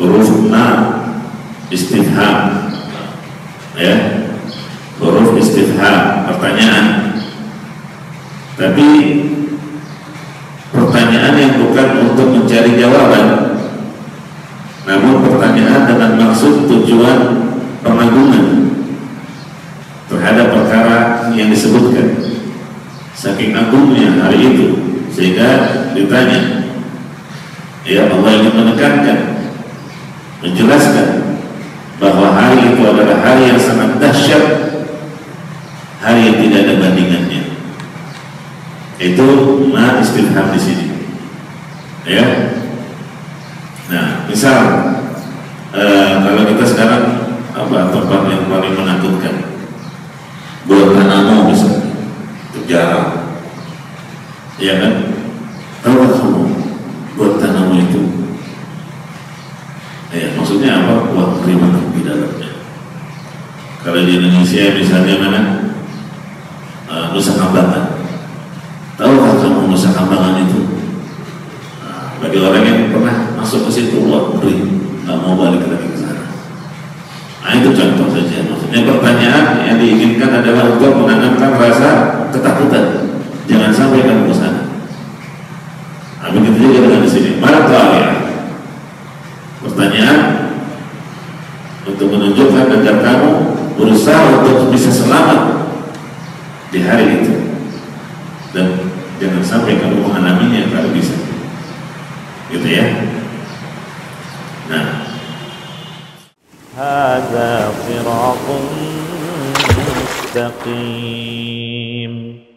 huruf na istifham, ya, huruf istifham, pertanyaan. Tapi pertanyaan yang bukan untuk mencari jawaban, namun pertanyaan dengan maksud tujuan pengagungan terhadap perkara yang disebutkan. Saking agungnya hari itu sehingga ditanya. Ya, Allah ingin menekankan, menjelaskan bahwa hari itu adalah hari yang sangat dahsyat, hari yang tidak ada bandingannya. Itu nah istilham di sini, ya. Nah, misal kalau kita sekarang tempat yang paling menakutkan, Guantanamo misalnya, penjara, ya kan? Tahu kamu Guantanamo itu? Ya, maksudnya apa? Buat kriminal di dalamnya. Kalau di Indonesia misalnya mana? Nusa Kambangan. Tahukah kamu Nusa Kambangan itu? Nah, bagi orang yang pernah masuk ke situ, wah beri, nggak mau balik lagi ke sana. Nah, itu contoh saja. Maksudnya pertanyaan yang diinginkan adalah untuk menanamkan rasa ketakutan. Jangan sampai kamu ke sana. Nah, begitu juga dengan di sini. Maratlah, pertanyaan untuk menunjukkan agar kamu berusaha untuk bisa selamat di hari itu. Dan jangan sampai kamu mengalaminya kalau bisa, gitu ya. Nah, hadza shirathun mustaqim.